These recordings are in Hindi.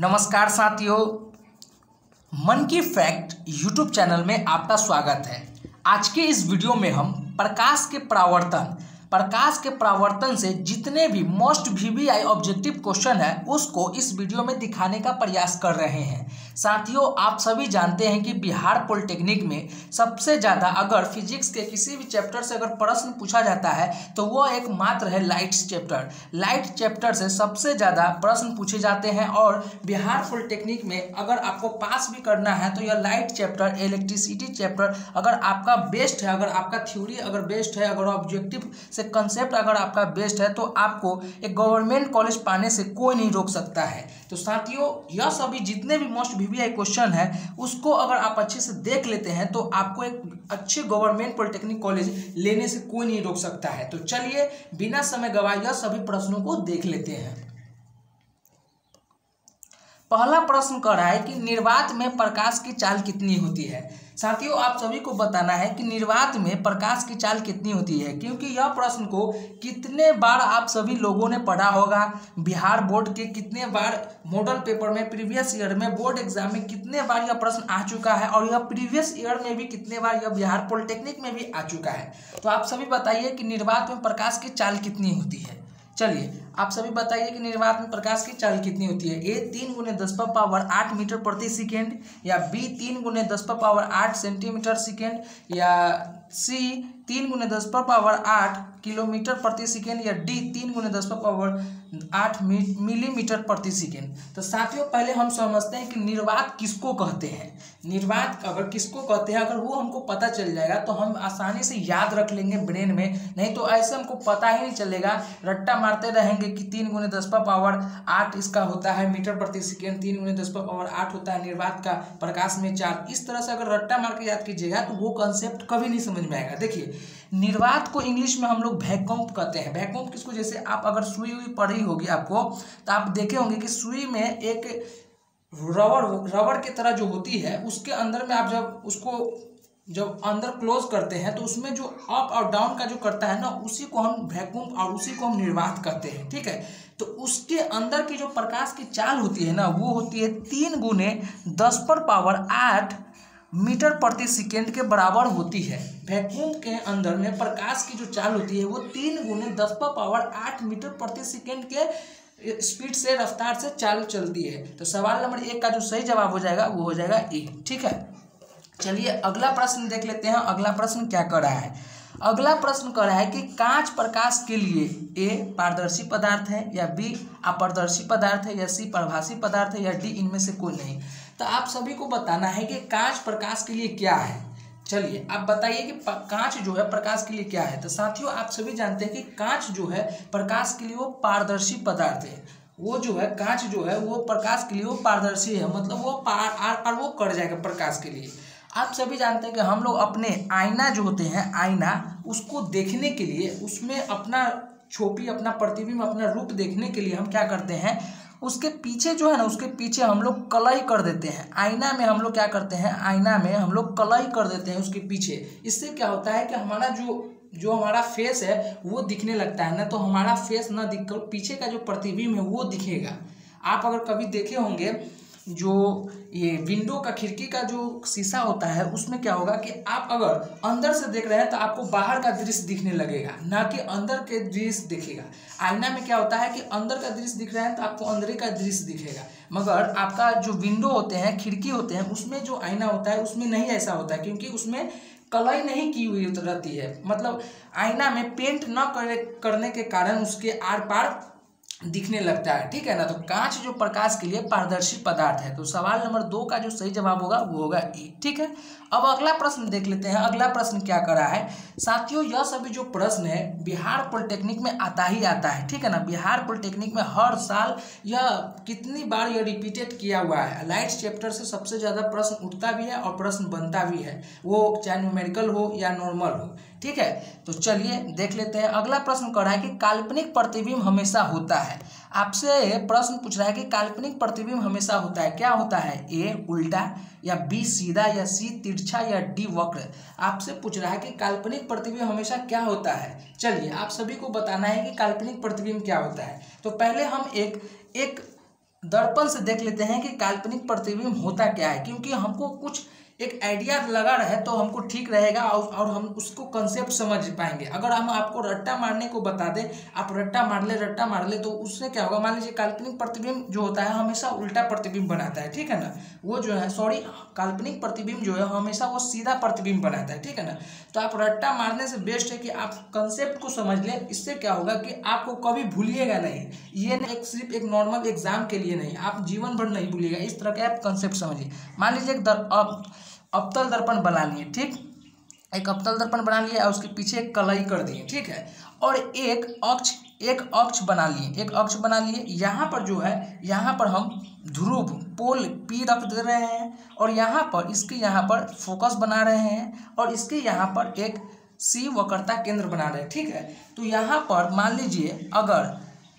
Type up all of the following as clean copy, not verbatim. नमस्कार साथियों, मन की फैक्ट यूट्यूब चैनल में आपका स्वागत है। आज के इस वीडियो में हम प्रकाश के परावर्तन से जितने भी मोस्ट वीवीआई ऑब्जेक्टिव क्वेश्चन है उसको इस वीडियो में दिखाने का प्रयास कर रहे हैं। साथियों, आप सभी जानते हैं कि बिहार पॉलिटेक्निक में सबसे ज़्यादा अगर फिजिक्स के किसी भी चैप्टर से अगर प्रश्न पूछा जाता है तो वो एक मात्र है लाइट्स चैप्टर। लाइट चैप्टर से सबसे ज़्यादा प्रश्न पूछे जाते हैं और बिहार पॉलिटेक्निक में अगर आपको पास भी करना है तो यह लाइट चैप्टर, इलेक्ट्रिसिटी चैप्टर अगर आपका बेस्ट है, अगर आपका थ्योरी अगर बेस्ट है, अगर ऑब्जेक्टिव कंसेप्ट अगर आपका बेस्ट है तो आपको एक गवर्नमेंट कॉलेज पाने से कोई नहीं रोक सकता है। तो साथियों, यह सभी जितने भी मोस्ट वीवीआई क्वेश्चन है उसको अगर आप अच्छे से देख लेते हैं तो आपको एक अच्छे गवर्नमेंट पॉलिटेक्निक कॉलेज लेने से कोई नहीं रोक सकता है। तो चलिए बिना समय गवाए यह सभी प्रश्नों को देख लेते हैं। पहला प्रश्न कर रहा है कि निर्वात में प्रकाश की चाल कितनी होती है। साथियों, आप सभी को बताना है कि निर्वात में प्रकाश की चाल कितनी होती है, क्योंकि यह प्रश्न को कितने बार आप सभी लोगों ने पढ़ा होगा। बिहार बोर्ड के कितने बार मॉडल पेपर में प्रीवियस ईयर में बोर्ड एग्जाम में कितने बार यह प्रश्न आ चुका है और यह प्रीवियस ईयर में भी कितने बार, यह बिहार पॉलिटेक्निक में भी आ चुका है। तो आप सभी बताइए कि निर्वात में प्रकाश की चाल कितनी होती है। चलिए आप सभी बताइए कि निर्वात में प्रकाश की चाल कितनी होती है। ए 3 × 10⁸ मीटर प्रति सेकेंड, या बी 3 × 10⁸ सेंटीमीटर सेकेंड, या सी 3 × 10⁸ किलोमीटर प्रति सेकेंड, या डी 3 × 10⁸ मिलीमीटर प्रति सेकेंड। तो साथियों, पहले हम समझते हैं कि निर्वात किसको कहते हैं। निर्वात अगर किसको कहते हैं अगर वो हमको पता चल जाएगा तो हम आसानी से याद रख लेंगे ब्रेन में, नहीं तो ऐसे हमको पता ही नहीं चलेगा, रट्टा मारते रहेंगे कि 3 × 10⁸ इसका होता है मीटर प्रति सेकेंड, 3 × 10⁸ होता है निर्वात का प्रकाश में चाल। इस तरह से अगर रट्टा मार के याद कीजिएगा तो वो कंसेप्ट कभी नहीं समझ में आएगा। देखिए, निर्वात को इंग्लिश में हम लोग वैक्यूम कहते हैं। वैक्यूम किसको, जैसे आप अगर सुई हुई पड़ी होगी आपको तो आप देखे होंगे कि सुई में एक रबर की तरह जो होती है उसके अंदर में आप जब उसको जब अंदर क्लोज करते हैं तो उसमें जो अप और डाउन का जो करता है ना, उसी को हम वैक्यूम और उसी को हम निर्वात कहते हैं। ठीक है, तो उसके अंदर की जो प्रकाश की चाल होती है ना, वो होती है 3 × 10⁸ मीटर प्रति सेकेंड के बराबर होती है। वैक्यूम के अंदर में प्रकाश की जो चाल होती है वो 3 × 10⁸ मीटर प्रति सेकेंड के स्पीड से, रफ्तार से चाल चलती है। तो सवाल नंबर 1 का जो सही जवाब हो जाएगा वो हो जाएगा ए। ठीक है, चलिए अगला प्रश्न देख लेते हैं। अगला प्रश्न क्या कर रहा है, अगला प्रश्न कर रहा है कि कांच प्रकाश के लिए ए पारदर्शी पदार्थ है, या बी अपारदर्शी पदार्थ है, या सी परभाषी पदार्थ है, या डी इनमें से कोई नहीं। तो आप सभी को बताना है कि कांच प्रकाश के लिए क्या है। चलिए आप बताइए कि कांच जो है प्रकाश के लिए क्या है। तो साथियों, आप सभी जानते हैं कि कांच जो है प्रकाश के लिए वो पारदर्शी पदार्थ है। वो जो है कांच जो है वो प्रकाश के लिए वो पारदर्शी है, मतलब वो आर पार वो कर जाएगा प्रकाश के लिए। आप सभी जानते हैं कि हम लोग अपने आईना जो होते हैं, आईना उसको देखने के लिए, उसमें अपना छवि, अपना प्रतिबिंब, अपना रूप देखने के लिए हम क्या करते हैं, उसके पीछे जो है ना, उसके पीछे हम लोग कलई कर देते हैं। आईना में हम लोग क्या करते हैं, आईना में हम लोग कलई कर देते हैं उसके पीछे। इससे क्या होता है कि हमारा जो हमारा फेस है वो दिखने लगता है ना, तो हमारा फेस ना दिखकर पीछे का जो प्रतिबिंब है वो दिखेगा। आप अगर कभी देखे होंगे जो ये विंडो का, खिड़की का जो शीशा होता है उसमें क्या होगा कि आप अगर अंदर से देख रहे हैं तो आपको बाहर का दृश्य दिखने लगेगा, ना कि अंदर के दृश्य दिखेगा। आईना में क्या होता है कि अंदर का दृश्य दिख रहा है तो आपको अंदर का दृश्य दिखेगा, मगर आपका जो विंडो होते हैं, खिड़की होते हैं, उसमें जो आईना होता है उसमें नहीं ऐसा होता है, क्योंकि उसमें कलई नहीं की हुई रहती है। मतलब आईना में पेंट न करने के कारण उसके आर पार दिखने लगता है। ठीक है ना, तो कांच जो प्रकाश के लिए पारदर्शी पदार्थ है। तो सवाल नंबर 2 का जो सही जवाब होगा वो होगा ए। ठीक है, अब अगला प्रश्न देख लेते हैं। अगला प्रश्न क्या कर रहा है साथियों, यह सभी जो प्रश्न है बिहार पॉलिटेक्निक में आता ही आता है। ठीक है ना, बिहार पॉलिटेक्निक में हर साल यह कितनी बार यह रिपीटेड किया हुआ है। लाइट्स चैप्टर से सबसे ज़्यादा प्रश्न उठता भी है और प्रश्न बनता भी है, वो चाहे न्यूमेरिकल हो या नॉर्मल हो। ठीक है, तो चलिए देख लेते हैं। अगला प्रश्न कर रहा है कि काल्पनिक प्रतिबिंब हमेशा होता है। आपसे प्रश्न पूछ रहा है कि काल्पनिक प्रतिबिंब हमेशा होता है, क्या होता है, ए उल्टा, या बी सीधा, या सी तिरछा, या डी वक्र। आपसे पूछ रहा है कि काल्पनिक प्रतिबिंब हमेशा क्या होता है। चलिए आप सभी को बताना है कि काल्पनिक प्रतिबिंब क्या होता है। तो पहले हम एक दर्पण से देख लेते हैं कि काल्पनिक प्रतिबिंब होता क्या है, क्योंकि हमको कुछ एक आइडिया लगा रहे तो हमको ठीक रहेगा और हम उसको कंसेप्ट समझ पाएंगे। अगर हम आपको रट्टा मारने को बता दें, आप रट्टा मार ले तो उससे क्या होगा, मान लीजिए काल्पनिक प्रतिबिंब जो होता है हमेशा उल्टा प्रतिबिंब बनाता है, ठीक है ना, वो जो है काल्पनिक प्रतिबिंब जो है हमेशा वो सीधा प्रतिबिंब बनाता है, ठीक है ना। तो आप रट्टा मारने से बेस्ट है कि आप कंसेप्ट को समझ लें। इससे क्या होगा कि आपको कभी भूलिएगा नहीं, ये सिर्फ एक नॉर्मल एग्जाम के लिए नहीं, आप जीवन भर नहीं भूलिएगा। इस तरह के आप कंसेप्ट समझिए। मान लीजिए अवतल दर्पण बना लिए, ठीक, एक अवतल दर्पण बना लिया और उसके पीछे एक कलाई कर दिए, ठीक है, और एक अक्ष बना लिए, यहाँ पर जो है यहाँ पर हम ध्रुव पोल P रख दे रहे हैं और यहाँ पर इसके यहाँ पर फोकस बना रहे हैं और इसके यहाँ पर एक C वक्रता केंद्र बना रहे हैं, ठीक है। तो यहाँ पर मान लीजिए अगर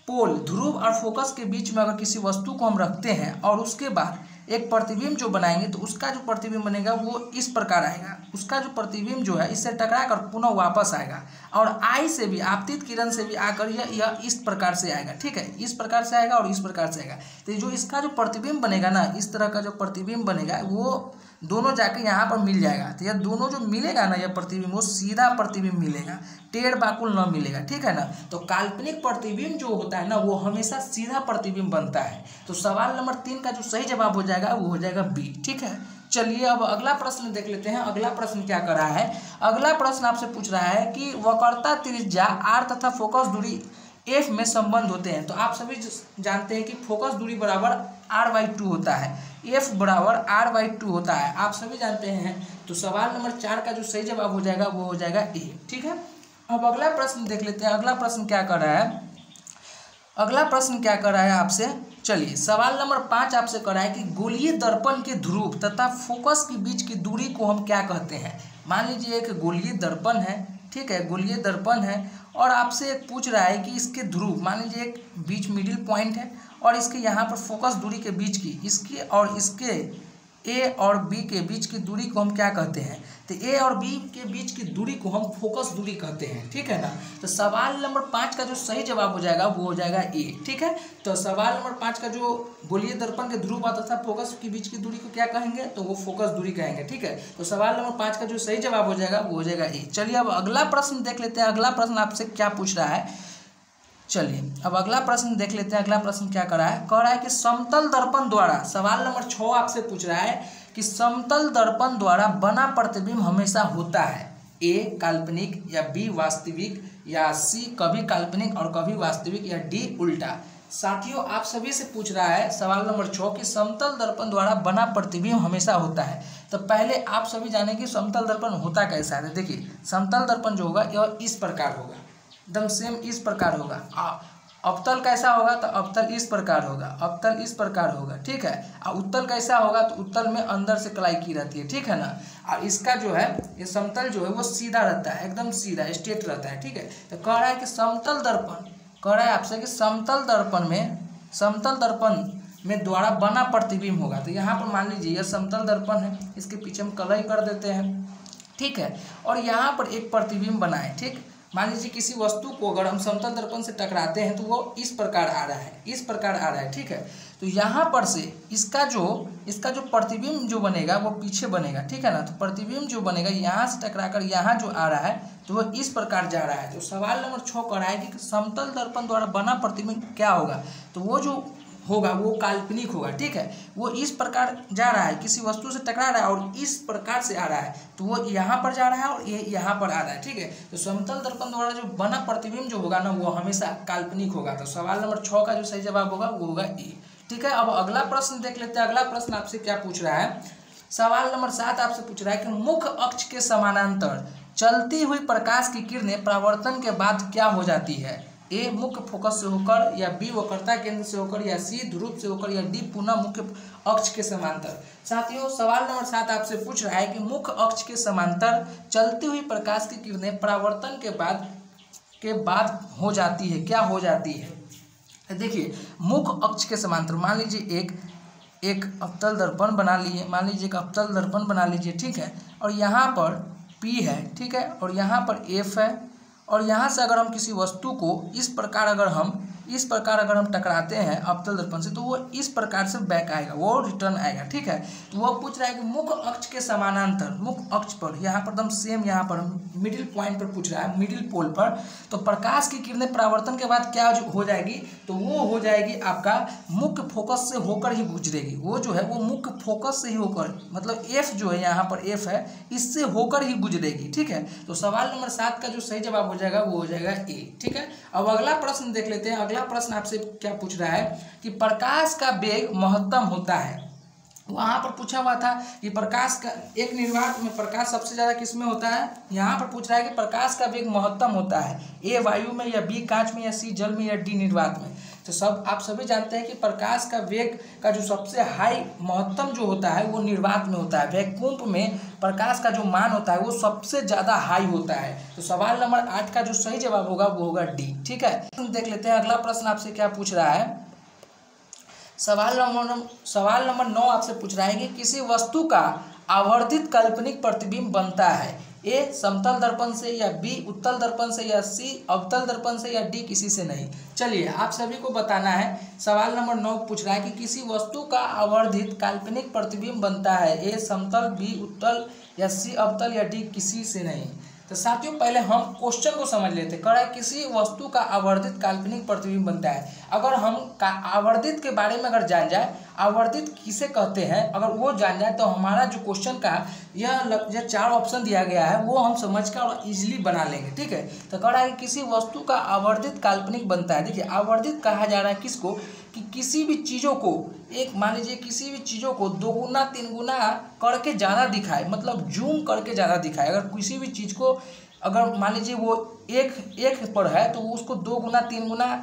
पोल ध्रुव और फोकस के बीच में अगर किसी वस्तु को हम रखते हैं और उसके बाद एक प्रतिबिंब जो बनाएंगे तो उसका जो प्रतिबिंब बनेगा वो इस प्रकार आएगा, उसका जो प्रतिबिंब जो है इससे टकरा कर पुनः वापस आएगा और आई से भी, आपतित किरण से भी आकर यह इस प्रकार से आएगा, ठीक है, इस प्रकार से आएगा और इस प्रकार से आएगा। तो जो इसका जो प्रतिबिंब बनेगा ना, इस तरह का जो प्रतिबिंब बनेगा वो दोनों जाके यहाँ पर मिल जाएगा। तो यह दोनों जो मिलेगा ना, यह प्रतिबिंब, वो सीधा प्रतिबिंब मिलेगा, टेढ़ बाकुल न मिलेगा, ठीक है ना। तो काल्पनिक प्रतिबिंब जो होता है ना वो हमेशा सीधा प्रतिबिंब बनता है। तो सवाल नंबर 3 का जो सही जवाब हो जाएगा वो हो जाएगा B, ठीक है। चलिए अब अगला प्रश्न देख लेते हैं। अगला प्रश्न क्या कर रहा है, अगला प्रश्न आपसे पूछ रहा है कि वक्रता त्रिज्या R तथा फोकस दूरी F में संबंध होते हैं। तो आप सभी जानते हैं कि फोकस दूरी बराबर R/2 होता है, F बराबर R/2 होता है, आप सभी जानते हैं। तो सवाल नंबर 4 का जो सही जवाब हो जाएगा वो हो जाएगा A, ठीक है। अब अगला प्रश्न देख लेते हैं। अगला प्रश्न क्या कर रहा है आपसे, चलिए सवाल नंबर 5 आपसे कर रहा है कि गोलीय दर्पण के ध्रुव तथा फोकस के बीच की दूरी को हम क्या कहते हैं। मान लीजिए एक गोलीय दर्पण है, ठीक है, गोलीय दर्पण है और आपसे पूछ रहा है कि इसके ध्रुव, मान लीजिए एक बीच मिडिल पॉइंट है और इसके यहाँ पर फोकस दूरी के बीच की, इसके और इसके ए और बी के बीच की दूरी को हम क्या कहते हैं। तो ए और बी के बीच की दूरी को हम फोकस दूरी कहते हैं, ठीक है ना। तो सवाल नंबर 5 का जो सही जवाब हो जाएगा वो हो जाएगा ए, ठीक है। तो सवाल नंबर 5 का जो गोलीय दर्पण के ध्रुव तथा फोकस के बीच की दूरी को क्या कहेंगे, तो वो फोकस दूरी कहेंगे, ठीक है। तो सवाल नंबर 5 का जो सही जवाब हो जाएगा वो हो जाएगा ए। चलिए अब अगला प्रश्न देख लेते हैं। अगला प्रश्न आपसे क्या पूछ रहा है, चलिए अब अगला प्रश्न देख लेते हैं। अगला प्रश्न क्या कर रहा है, कि समतल दर्पण द्वारा, सवाल नंबर 6 आपसे पूछ रहा है कि समतल दर्पण द्वारा बना प्रतिबिंब हमेशा होता है ए काल्पनिक या बी वास्तविक या सी कभी काल्पनिक और कभी वास्तविक या डी उल्टा। साथियों आप सभी से पूछ रहा है सवाल नंबर 6 कि समतल दर्पण द्वारा बना प्रतिबिंब हमेशा होता है। तो पहले आप सभी जाने कि समतल दर्पण होता कैसा है। देखिए समतल दर्पण जो होगा यह इस प्रकार होगा, एकदम सेम इस प्रकार होगा। अवतल कैसा होगा, तो अवतल इस प्रकार होगा, अवतल इस प्रकार होगा, ठीक है। और उत्तल कैसा होगा, तो उत्तल में अंदर से कलाई की रहती है, ठीक है ना। और इसका जो है ये समतल जो है वो सीधा रहता है, एकदम सीधा स्ट्रेट रहता है, ठीक है। तो कह रहा है कि समतल दर्पण, कह रहा है आपसे कि समतल दर्पण में द्वारा बना प्रतिबिंब होगा। तो यहाँ पर मान लीजिए यह समतल दर्पण है, इसके पीछे हम कलाई कर देते हैं, ठीक है, और यहाँ पर एक प्रतिबिंब बनाए, ठीक। मान लीजिए किसी वस्तु को अगर हम समतल दर्पण से टकराते हैं तो वो इस प्रकार आ रहा है, इस प्रकार आ रहा है, ठीक है। तो यहाँ पर से इसका जो प्रतिबिंब जो बनेगा वो पीछे बनेगा, ठीक है ना। तो प्रतिबिंब जो बनेगा यहाँ से टकराकर यहाँ जो आ रहा है तो वो इस प्रकार जा रहा है। तो सवाल नंबर 6 कह रहा है कि समतल दर्पण द्वारा बना प्रतिबिंब क्या होगा, तो वो जो होगा वो काल्पनिक होगा, ठीक है। वो इस प्रकार जा रहा है, किसी वस्तु से टकरा रहा है और इस प्रकार से आ रहा है, तो वो यहाँ पर जा रहा है और ये यहाँ पर आ रहा है, ठीक है। तो समतल दर्पण द्वारा जो बना प्रतिबिंब जो होगा ना वो हमेशा काल्पनिक होगा। तो सवाल नंबर 6 का जो सही जवाब होगा वो होगा ए, ठीक है। अब अगला प्रश्न देख लेते हैं। अगला प्रश्न आपसे क्या पूछ रहा है, सवाल नंबर 7 आपसे पूछ रहा है कि मुख्य अक्ष के समानांतर चलती हुई प्रकाश की किरणें परावर्तन के बाद क्या हो जाती है। ए मुख्य फोकस से होकर या बी वक्रता केंद्र से होकर या सी ध्रुव से होकर या डी पुनः मुख्य अक्ष के समांतर। साथियों सवाल नंबर 7 आपसे पूछ रहा है कि मुख्य अक्ष के समांतर चलती हुई प्रकाश की किरणें परावर्तन के बाद हो जाती है, क्या हो जाती है। देखिए मुख्य अक्ष के समांतर, मान लीजिए एक अवतल दर्पण बना लिए, मान लीजिए एक अवतल दर्पण बना लीजिए, ठीक है, और यहाँ पर पी है, ठीक है, और यहाँ पर एफ है, और यहाँ से अगर हम किसी वस्तु को इस प्रकार अगर हम इस प्रकार अगर हम टकराते हैं अवतल दर्पण से तो वो इस प्रकार से बैक आएगा, वो रिटर्न आएगा। ठीक है, तो वो पूछ रहा है कि मुख्य अक्ष के समानांतर मुख्य अक्ष पर, यहाँ पर एकदम सेम, यहाँ पर मिडिल पॉइंट पर पूछ रहा है, मिडिल पोल पर, तो प्रकाश की किरणें परावर्तन के बाद क्या हो जाएगी, तो वो हो जाएगी आपका मुख्य फोकस से होकर ही गुजरेगी। वो जो है वो मुख्य फोकस से ही होकर, मतलब एफ जो है यहाँ पर एफ है, इससे होकर ही गुजरेगी। ठीक है, तो सवाल नंबर 7 का जो सही जवाब हो जाएगा वो हो जाएगा ए। ठीक है, अब अगला प्रश्न देख लेते हैं। अगला प्रश्न आपसे क्या पूछ रहा है कि प्रकाश का वेग महत्तम होता है। वहां पर पूछा हुआ था कि प्रकाश का एक निर्वात में प्रकाश सबसे ज्यादा किसमें होता है, यहाँ पर पूछ रहा है कि प्रकाश का वेग महत्तम होता है, ए वायु में, या बी कांच में, या सी जल में, या डी निर्वात में। तो सब आप सभी जानते हैं कि प्रकाश का वेग का जो सबसे हाई महत्तम जो होता है वो निर्वात में होता है। वैक्यूम में प्रकाश का जो मान होता है वो सबसे ज़्यादा हाई होता है। तो सवाल नंबर 8 का जो सही जवाब होगा वो होगा डी। ठीक है, देख लेते हैं अगला प्रश्न आपसे क्या पूछ रहा है। सवाल नंबर 9 आपसे पूछ रहा है कि किसी वस्तु का आवर्धित काल्पनिक प्रतिबिंब बनता है, ए समतल दर्पण से, या बी उत्तल दर्पण से, या सी अवतल दर्पण से, या डी किसी से नहीं। चलिए आप सभी को बताना है। सवाल नंबर 9 पूछ रहा है कि किसी वस्तु का आवर्धित काल्पनिक प्रतिबिंब बनता है, ए समतल, बी उत्तल, या सी अवतल, या डी किसी से नहीं। तो साथियों पहले हम क्वेश्चन को समझ लेते। कह रहा है किसी वस्तु का आवर्धित काल्पनिक प्रतिबिंब बनता है। अगर हम आवर्धित के बारे में अगर जान जाए, आवर्धित किसे कहते हैं, अगर वो जान जाए तो हमारा जो क्वेश्चन का यह 4 ऑप्शन दिया गया है वो हम समझकर और इजीली बना लेंगे। ठीक है, तो कह रहा है किसी वस्तु का आवर्धित काल्पनिक बनता है। देखिए आवर्धित कहा जा रहा है किसको, कि किसी भी चीज़ों को, एक मान लीजिए किसी भी चीज़ों को 2 गुना 3 गुना करके ज़्यादा दिखाए, मतलब जूम करके ज़्यादा दिखाए। अगर किसी भी चीज़ को अगर मान लीजिए वो एक पर है तो उसको 2 गुना 3 गुना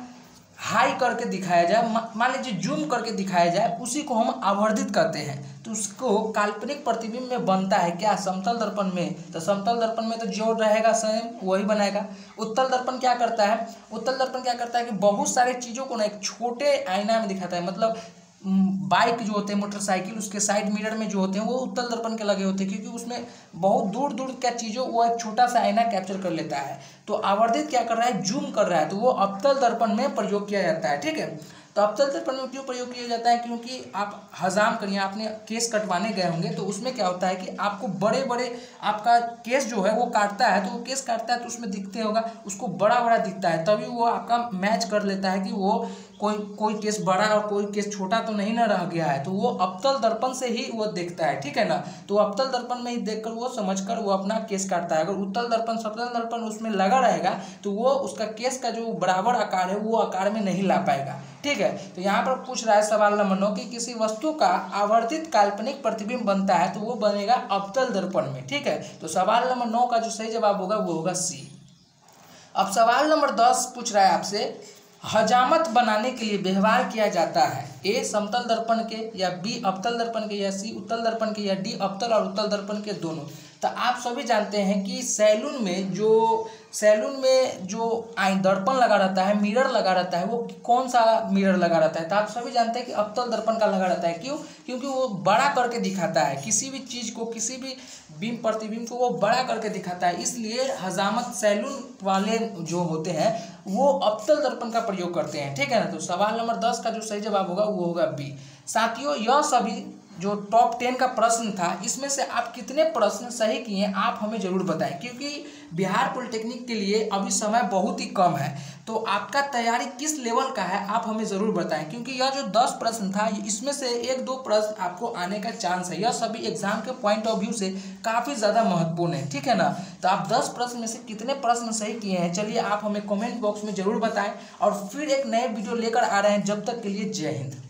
हाई करके दिखाया जाए, मान लीजिए जूम करके दिखाया जाए, उसी को हम आवर्धित करते हैं। तो उसको काल्पनिक प्रतिबिंब में बनता है क्या, समतल दर्पण में, तो समतल दर्पण में तो जो रहेगा सेम वही बनाएगा। उत्तल दर्पण क्या करता है, उत्तल दर्पण क्या करता है कि बहुत सारे चीज़ों को ना एक छोटे आईना में दिखाता है, मतलब बाइक जो होते हैं, मोटरसाइकिल, उसके साइड मिरर में जो होते हैं वो उत्तल दर्पण के लगे होते हैं, क्योंकि उसमें बहुत दूर दूर क्या चीज़ों वो एक छोटा सा आईना कैप्चर कर लेता है। तो आवर्धित क्या कर रहा है, जूम कर रहा है, तो वो अवतल दर्पण में प्रयोग किया जाता है। ठीक है, तो अवतल दर्पण में क्यों प्रयोग किया जाता है, क्योंकि आप हजाम करिए, आपने केस कटवाने गए होंगे, तो उसमें क्या होता है कि आपको बड़े बड़े आपका केस जो है वो काटता है, तो वो केस काटता है तो उसमें दिखते होगा, उसको बड़ा बड़ा दिखता है, तभी वो आपका मैच कर लेता है कि वो कोई केस बड़ा और कोई केस छोटा तो नहीं ना रह गया है, तो वो अवतल दर्पण से ही वो देखता है। ठीक है ना, तो अवतल दर्पण में ही देखकर वो समझकर वो अपना केस काटता है। अगर उत्तल दर्पण समतल दर्पण उसमें लगा रहेगा तो वो उसका केस का जो बराबर आकार है वो आकार में नहीं ला पाएगा। ठीक है, तो यहाँ पर पूछ रहा है सवाल नंबर 9 कि किसी वस्तु का आवर्तित काल्पनिक प्रतिबिंब बनता है, तो वो बनेगा अवतल दर्पण में। ठीक है, तो सवाल नंबर 9 का जो सही जवाब होगा वो होगा सी। अब सवाल नंबर 10 पूछ रहा है आपसे, हजामत बनाने के लिए व्यवहार किया जाता है, ए समतल दर्पण के, या बी अवतल दर्पण के, या सी उत्तल दर्पण के, या डी अवतल और उत्तल दर्पण के दोनों। तो आप सभी जानते हैं कि सैलून में जो दर्पण लगा रहता है, मिरर लगा रहता है, वो कौन सा मिरर लगा रहता है, तो आप सभी जानते हैं कि अवतल दर्पण का लगा रहता है। क्यों, क्योंकि वो बड़ा करके दिखाता है किसी भी चीज़ को, किसी भी बिंब प्रतिबिंब को वो बड़ा करके दिखाता है, इसलिए हजामत सैलून वाले जो होते हैं वो अवतल दर्पण का प्रयोग करते हैं। ठीक है ना, तो सवाल नंबर 10 का जो सही जवाब होगा वो होगा बी। साथियों यह सभी जो टॉप 10 का प्रश्न था, इसमें से आप कितने प्रश्न सही किए आप हमें ज़रूर बताएं, क्योंकि बिहार पॉलिटेक्निक के लिए अभी समय बहुत ही कम है, तो आपका तैयारी किस लेवल का है आप हमें ज़रूर बताएं, क्योंकि यह जो 10 प्रश्न था इसमें से 1-2 प्रश्न आपको आने का चांस है। यह सभी एग्जाम के पॉइंट ऑफ व्यू से काफ़ी ज़्यादा महत्वपूर्ण है। ठीक है ना, तो आप 10 प्रश्न में से कितने प्रश्न सही किए हैं, चलिए आप हमें कॉमेंट बॉक्स में ज़रूर बताएँ, और फिर एक नए वीडियो लेकर आ रहे हैं। जब तक के लिए जय हिंद।